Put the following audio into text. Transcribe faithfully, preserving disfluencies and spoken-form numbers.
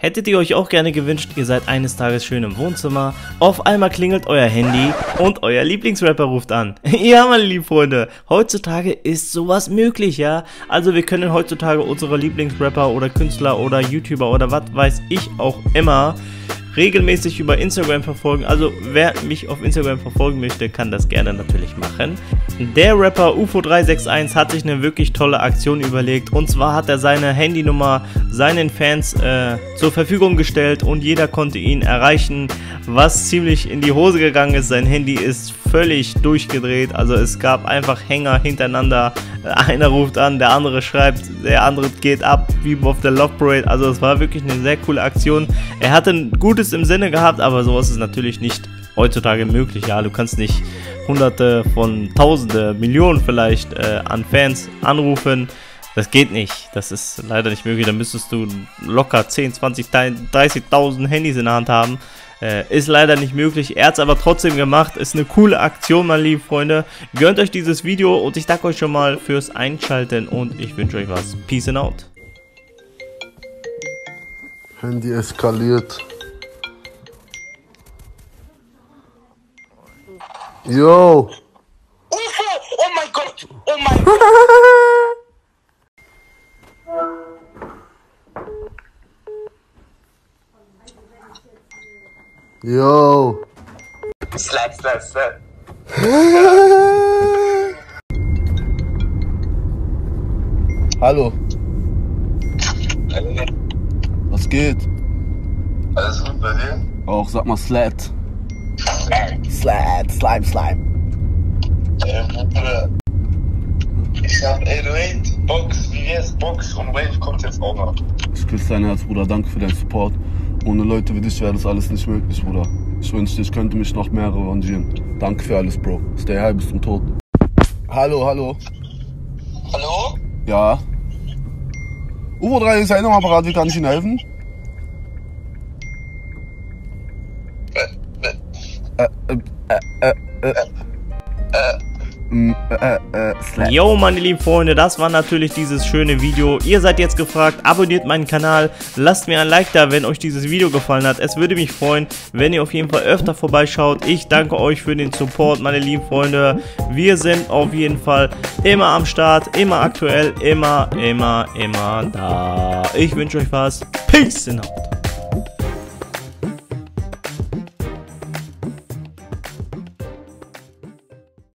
Hättet ihr euch auch gerne gewünscht, ihr seid eines Tages schön im Wohnzimmer, auf einmal klingelt euer Handy und euer Lieblingsrapper ruft an. Ja, meine lieben Freunde, heutzutage ist sowas möglich, ja? Also wir können heutzutage unsere Lieblingsrapper oder Künstler oder YouTuber oder was weiß ich auch immer regelmäßig über Instagram verfolgen. Also wer mich auf Instagram verfolgen möchte, kann das gerne natürlich machen. Der Rapper U F O drei sechs eins hat sich eine wirklich tolle Aktion überlegt. Und zwar hat er seine Handynummer seinen Fans äh, zur Verfügung gestellt und jeder konnte ihn erreichen, was ziemlich in die Hose gegangen ist. Sein Handy ist völlig durchgedreht. Also es gab einfach Hänger hintereinander. Einer ruft an, der andere schreibt, der andere geht ab, wie auf der Love Parade. Also es war wirklich eine sehr coole Aktion. Er hatte ein Gutes im Sinne gehabt, aber sowas ist natürlich nicht heutzutage möglich. Ja, du kannst nicht hunderte von tausende, Millionen vielleicht äh, an Fans anrufen. Das geht nicht. Das ist leider nicht möglich. Da müsstest du locker zehn, zwanzig, dreißigtausend Handys in der Hand haben. Äh, ist leider nicht möglich. Er hat es aber trotzdem gemacht. Ist eine coole Aktion, meine lieben Freunde. Gönnt euch dieses Video und ich danke euch schon mal fürs Einschalten und ich wünsche euch was. Peace and out. Handy eskaliert. Yo! U F O! Oh mein Gott! Oh mein Gott! Yo! Slap, slap, slap! Hallo! Hallo! Was geht? Alles gut bei dir? Auch, sag mal Slat! Slide, Slime, Slime. Ey, Bruder. Ich hab acht null acht, Box, V W S, Box und Wave kommt jetzt auch noch. Ich küsse dein Herz, Bruder. Danke für deinen Support. Ohne Leute wie dich wäre das alles nicht möglich, Bruder. Ich wünschte, ich könnte mich noch mehr revanchieren. Danke für alles, Bro. Stay high bis zum Tod. Hallo, hallo. Hallo? Ja. U F O drei ist ein Apparat, wie kann ich Ihnen helfen? Yo, meine lieben Freunde, das war natürlich dieses schöne Video. Ihr seid jetzt gefragt, abonniert meinen Kanal, lasst mir ein Like da, wenn euch dieses Video gefallen hat. Es würde mich freuen, wenn ihr auf jeden Fall öfter vorbeischaut. Ich danke euch für den Support, meine lieben Freunde. Wir sind auf jeden Fall immer am Start, immer aktuell, immer, immer, immer da. Ich wünsche euch was. Peace out.